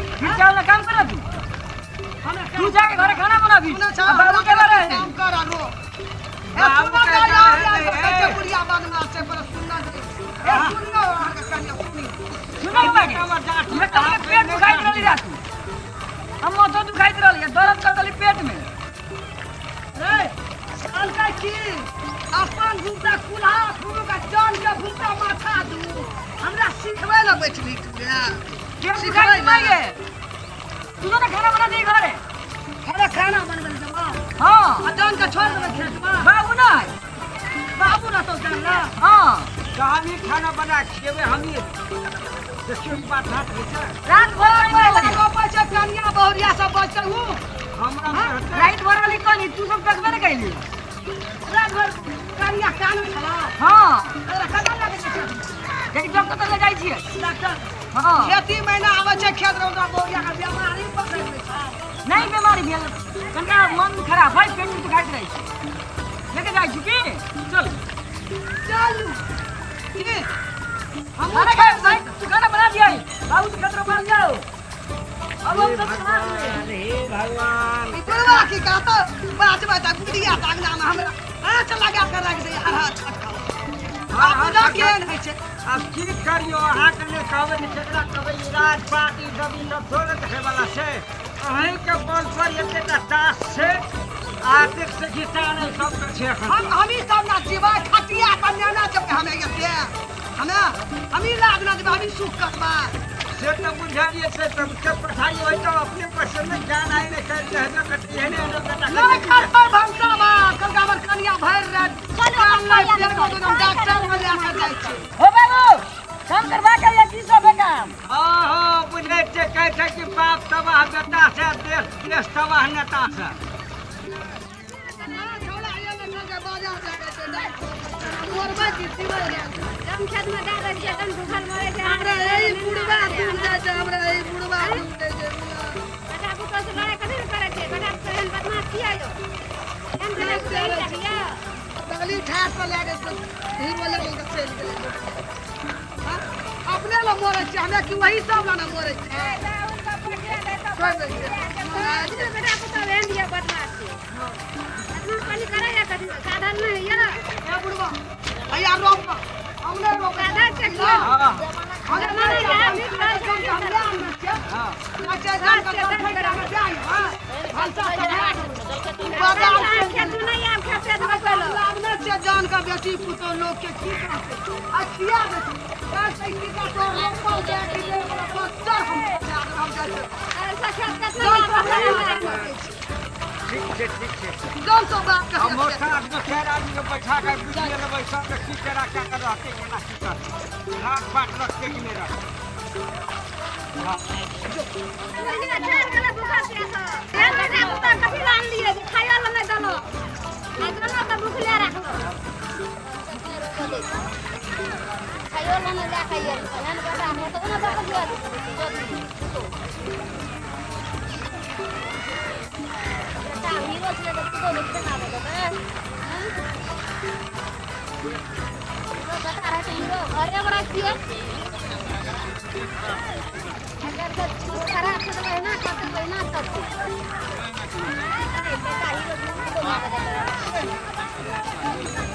काम करा तू तू जाके घर खाना बना भी बाबू के बारे में काम कर आरो ए सुनो गाना ए बुढ़िया बनवा से पर सुनना ए सुनो और का कन्या सुनी सुनो बाकी हमर जाट में कहां पेट दुखाई रहली जा तू हम तो दुखाई रहली दर्द करली पेट में ए साल का की अपन भूता कुल्हा सुनो का जान के भूता माथा दू हमरा सिखबे ल बैठली तू सिखाई मांगे तू ना खाना बना दे घरे खाना खाना बनबे जमा हां अजान का छोड़ दे खेतवा बाबू ना तो जान ना हां जानी खाना बना खेबे हमी देखियो ई बात हाथ में है रात भर में गो पैसा कनिया बहुरिया सब बचल हूं हमरा रात भर वाली कनी तू सब देखबे न कइली रात भर कनिया कान में खला हां कदम लगे छै जे डॉक्टर ले जाई छियै डॉक्टर हां खेती महीना आवे छै खेत रो बहुरिया का बीमारी नहीं बीमारी भेल कनका मन खराब है पेट में दुखाइत रही लेके जाई छी की चल चल की हम खाना बना दिया बाबू के खतरा मार जाओ अब हम सब खा ले हे भगवान इतना की कहता बात बता गुड़िया तांगना में हमरा हां चल लगा कर रख दे यार हाथ खाओ हां हां के नहीं छै अब की करियो अहाँ के ले कहबे ने जकरा कहबे राज पार्टी जमीन सब छोड़त है वाला छै अहीं के बल पर एतेटा टास्क से आते से घिसाने सब के छै हम हमी सब ना जीवा खटिया पर नेना जब हमें ये हमें हमी लाग ना देबा हमी सुख करबा से त बुझारिए से तब के पठाई होय तो अपने पसंद में जान आइ ने कर रहना कटि है ने ना कर पर भंसा बा कनका पर कनिया भर रात काम में पेड़ को डॉक्टर में लेके जाय छी हो बाबू काम करबा के ये की सब काम आहा बुझे छै कहै कि बाप तबाह बेटा से देश देश तबाह नेता से छोड़ा ये नल के बाजार जाके छै मोर बात जीती हो गया हम खेत में डाल रखिए हम भूखल मरे छै हमरा एई बुढ़वा दूर जाय छै हमरा एई बुढ़वा दूर जाय छै बेटा को से लड़ाई कथि करे छै बेटा कहन बदमाश किया यो हम जने किया बगली ठास पर लागे छै ही बोले उनका चल गेलै अपने ल मोरे छै हमरा कि वही सब न मोरे छै तो बेटा को तो बहन दिया बदमाश है अपना पानी करा या कदी साधन में है ना ए बुढ़वा भैया रोक हमने रोका था चेक ना हमने यार भी काम हमरा हमने चेक हां अच्छा जान का हम जाए हां हलता बाबा तू नहीं हम खेत में चलो हमने से जान का बेटी पुतो लोग के की करते अखिया बेटी का सही का तो हमको दे के मेरा बच्चा हम जाते ठीक तो बात कर हम साथ में खैर आदमी को बैठा कर बुझिए लेबै सब के की करा क्या कर रहते केना की कर हाथ पाट रख के कि मेरा हां नहीं चार गला भूखा से तो यार बेटा कुत्ता कभी लान लिए जे खाय ल नहीं दनो आ दनो तो भूखले रखलो खाय ल नहीं जा खाइए ना बेटा हम तो ना बात कर Kita harus